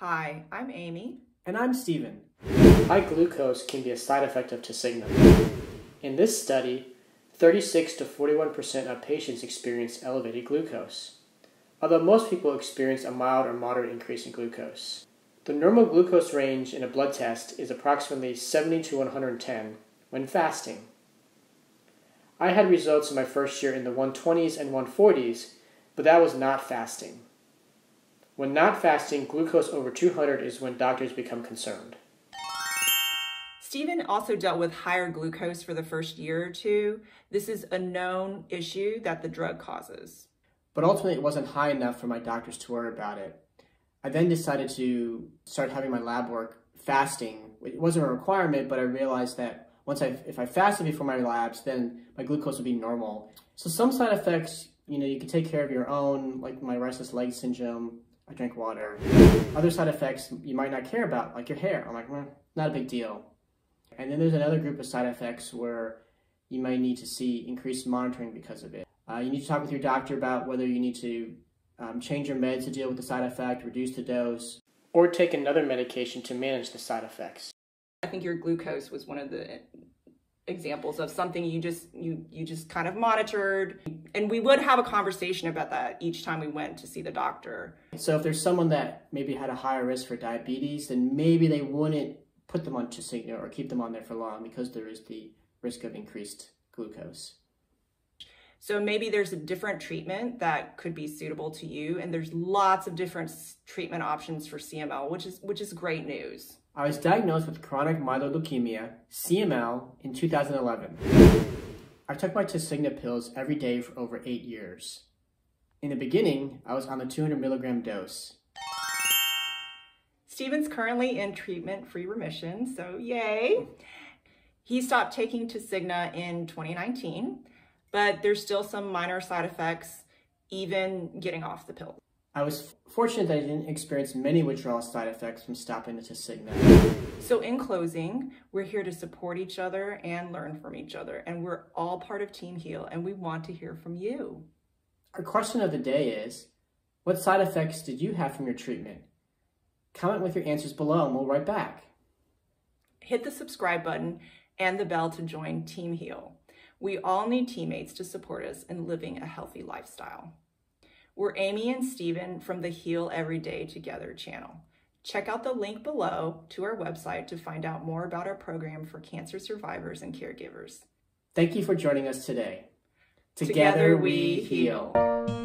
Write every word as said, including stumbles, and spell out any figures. Hi, I'm Amy. And I'm Steven. High glucose can be a side effect of Tasigna. In this study, thirty-six to forty-one percent of patients experienced elevated glucose, although most people experience a mild or moderate increase in glucose. The normal glucose range in a blood test is approximately seventy to one hundred ten when fasting. I had results in my first year in the one twenties and one forties, but that was not fasting. When not fasting, glucose over two hundred is when doctors become concerned. Steven also dealt with higher glucose for the first year or two. This is a known issue that the drug causes. But ultimately, it wasn't high enough for my doctors to worry about it. I then decided to start having my lab work fasting. It wasn't a requirement, but I realized that once I, if I fasted before my labs, then my glucose would be normal. So some side effects, you know, you can take care of your own, like my restless leg syndrome. I drink water. Other side effects you might not care about, like your hair. I'm like, well, not a big deal. And then there's another group of side effects where you might need to see increased monitoring because of it. Uh, you need to talk with your doctor about whether you need to um, change your meds to deal with the side effect, reduce the dose, or take another medication to manage the side effects. I think your glucose was one of the examples of something you just you you just kind of monitored, and we would have a conversation about that each time we went to see the doctor. So if there's someone that maybe had a higher risk for diabetes, then maybe they wouldn't put them on Tasigna or keep them on there for long because there is the risk of increased glucose. So maybe there's a different treatment that could be suitable to you, and there's lots of different treatment options for C M L, which is which is great news. I was diagnosed with chronic myeloid leukemia, C M L, in two thousand eleven. I took my Tasigna pills every day for over eight years. In the beginning, I was on the two hundred milligram dose. Steven's currently in treatment-free remission, so yay. He stopped taking Tasigna in twenty nineteen, but there's still some minor side effects, even getting off the pill. I was fortunate that I didn't experience many withdrawal side effects from stopping the Tasigna. So in closing, we're here to support each other and learn from each other, and we're all part of Team Heal, and we want to hear from you. Our question of the day is, what side effects did you have from your treatment? Comment with your answers below and we'll write back. Hit the subscribe button and the bell to join Team Heal. We all need teammates to support us in living a healthy lifestyle. We're Amy and Steven from the Heal Every Day Together channel. Check out the link below to our website to find out more about our program for cancer survivors and caregivers. Thank you for joining us today. Together, Together we heal. heal.